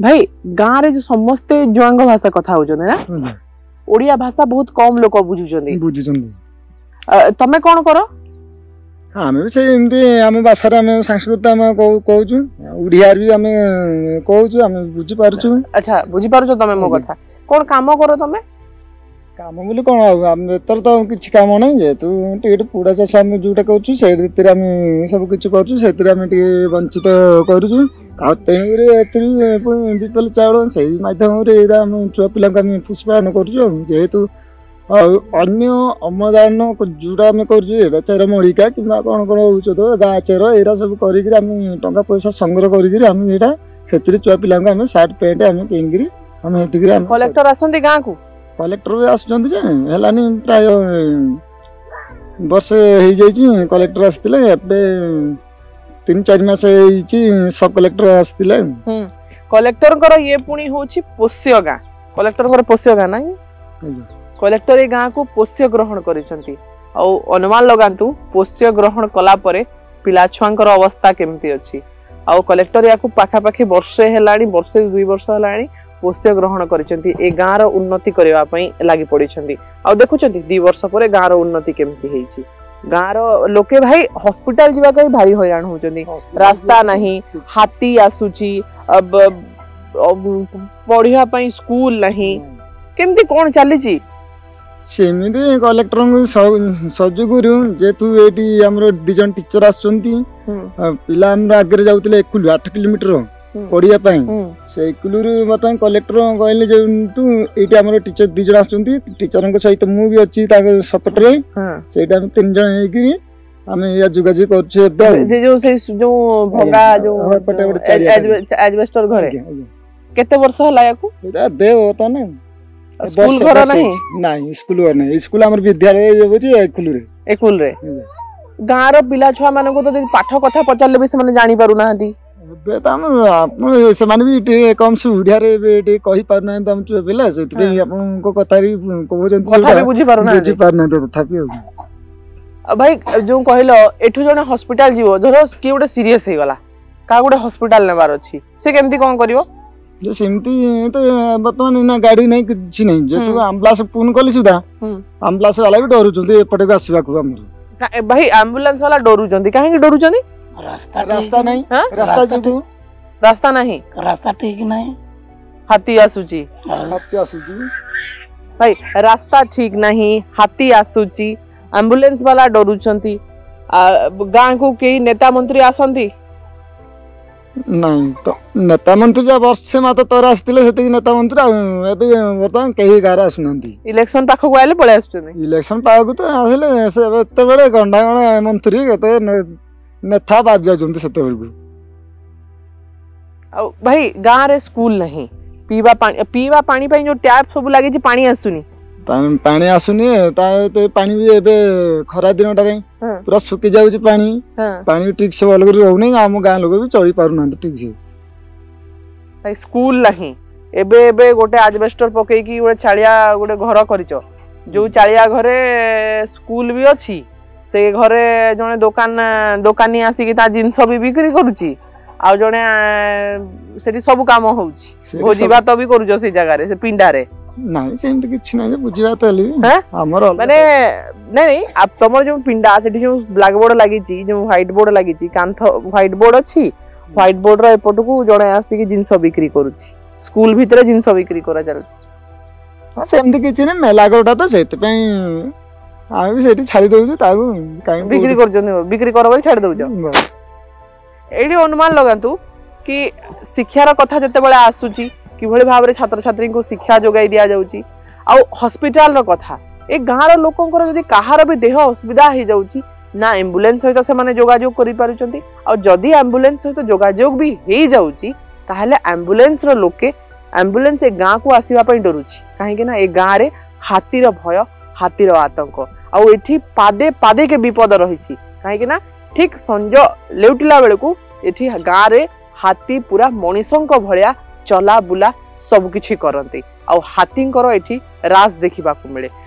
भाई गाँव रे समस्ते जुआंग भाषा कथा ना ओडिया भाषा बहुत कम लोग बुझुछन तमे कोन करो हमें से एमती हम भाषा रे संस्कृत हम कहउछु ओडिया भी हम कहउछु हम बुझि पारछु। अच्छा बुझि पारछु तमे मो कथा कोन काम करो तमे काम बोली कोन हम तर तो किछ काम नै जे तू टिकट पूरा से हम जुटा कहउछु से रीति हम सब किछ करछु से रीति हम टिके वंचित करछु आ तें रे एतरी बिपल चावल से माध्यम रे हम छुआ पिला हम पुष्पान करछु जेतु अन्य अमदान जुड़ा आम कर चेर मड़िका कि कौन कौन औषध गाँ चेर यहाँ सब करा पैसा संग्रह कर छुआ पे सार्ट पैंट आम कहीं कलेक्टर आसती गाँ को कलेक्टर भी आसानी प्राय बर्षे हो कलेक्टर आसते तीन चार मस सब कलेक्टर आसते कलेक्टर ये पुणी हूँ पोष्य गाँ कलेक्टर पोष्य गाँ ना कलेक्टर ए गाँ को पोष्य ग्रहण करिसेंती और अनुमान लगातु पोष्य ग्रहण कला परे पिला छुआंकर अवस्था केमती अछि आ कलेक्टर या को पाखापाखी वर्षे हेलाणी वर्षे दुई वर्ष हेलाणी पोष्य ग्रहण करिसेंती ए गाँ रो उन्नति करबा पई लागि पड़िसेंती आ देखुछंती दुई वर्ष परे गाँ रो उन्नति केमती हेछि गाँव रो लोके भाई हॉस्पिटल जीवा कई भारी हैरान होचंती रास्ता नहीं हाथी आसुची अब पढ़िया पई स्कूल नहीं केमती कोन चलीछि सेमिदे कलेक्टर को सहयोग करू जेतु एटी हमरो डिजन टीचर आछंती पिला हमरा आगे जाउतले 8 किलोमीटर पड़िया पई से इकुलुरु मतां कलेक्टर कहले जे तू एटी हमरो टीचर डिजन आछंती टीचरन को सहित मु भी अछि ता सपोर्ट रे सेटा हम तीन जन हेगिरी हम या जुगाजी करछे जे जो से जो भगा जो एडवेस्टर घरे केते वर्ष होला याकू एटा बे होता ना स्कूल घर नहीं नहीं स्कूल घर नहीं स्कूल हमर विद्यालय जे बुझी एकुल रे गां रो पिला छुआ माने को तो पाठ कथा पचाले भी से माने जानि पारु नाहंती बे तम आप से माने भी कम से उडिया रे बे कहि पारु नाहं तम छुआ पिला सेति के आपन को कथा रे को जंतु कथा बुझी पारु नाहं बुझी पारु नाहं तथापि भाई जो कहलो एठु जने हॉस्पिटल जीवो धरो की उडे सीरियस हे वाला का उडे हॉस्पिटल नेबार अछि से केमती कोन करिवो जे सेमती तो बर्तमान ना गाड़ी नहीं किसी नहीं जेतु एम्बुलेंस फोन कली सुधा एम्बुलेंस वाला भी डरु जंदी एपटे को आसीबा को हमर भाई एम्बुलेंस वाला डरु जंदी काहे के डरु जंदी रास्ता नहीं रास्ता जेतु रास्ता नहीं रास्ता ठीक नहीं हाथी आसुची भाई रास्ता ठीक नहीं हाथी आसुची एम्बुलेंस वाला डरु जंदी गां को के नेता मंत्री आसंती नहीं तो नेता मंत्री जा वर्षे मात्र तोर आसतिले सेति नेता मंत्री एबे वर्तमान केही गार आसनंती इलेक्शन पाखो को आले पळे आसतने इलेक्शन पाखो तो आले से एते बडे गंडा गणा मंत्री एते नेता बाज जाजंती सेते बेलगु आ भाई गां रे स्कूल नहीं पीवा पानी पई जो टैप सब लागे जे पानी आसुनी पानी आसुनी तो पानी भी एबे खरा दिन टारे पूरा सुखी जाउची पानी पानी ठीक से भल करू नै हम गां लोग भी चली पारु ना ठीक से भाई स्कूल नहीं एबे एबे गोटे एडवेस्टर पकेई की गोटे चालिया गोटे घर करिचो जो चालिया घरे स्कूल भी अछि से घरे जने दुकानी आसी की ता जिंस भी बिक्री करूची आ जने सेठी सब काम होउची भोजीबा तो भी करूचो से जगह रे से पिंडा रे नहीं सेम तो किछ ना बुझिबा तली हमर माने नहीं आप तमर जो पिंडा सेठी जो ब्लैक बोर्ड लागि छी जो व्हाइट बोर्ड लागि छी कांथ व्हाइट बोर्ड अछि व्हाइट बोर्ड रा एपोट को जणे आसी की जिंस बिक्री करूची स्कूल भीतर जिंस बिक्री करा चल हां सेम तो किछ ना मेला गरटा तो सेते पे आ भी सेठी छाडी दोउ तागु काई बिक्री कर जने बिक्री करबो छाडी दोउ एडी अनुमान लगातु कि शिक्षा रा कथा जते बेला आसुची किभली भाव रे छात्र छात्री को शिक्षा जोगाई दिया जाउची आ हॉस्पिटल रो कथा ए गाँव रो लोकंकर जदी कहार भी देह असुविधा हो जाउची ना एम्बुलेंस सहित से माने जोगाजोग करि पारुचंती आ जदी एम्बुलेंस सहित जोगाजोग भी हे जाउची ताहले एम्बुलेंस रो लोके एम्बुलेंस ए गाँव को आसीबा पई डरुची काहे कि ना ए गाँव रे हाथी रो भय हाथी रो आतंक आ एठी पादे पादे के विपद रहिची काहे कि ना ठीक संज लेउटिला बेल को एठी गाँव रे हाथी पूरा मनीषंक भलिया चला बुला सब किछि करंती आ हाथींकर एठी राज देखिबा को मिले।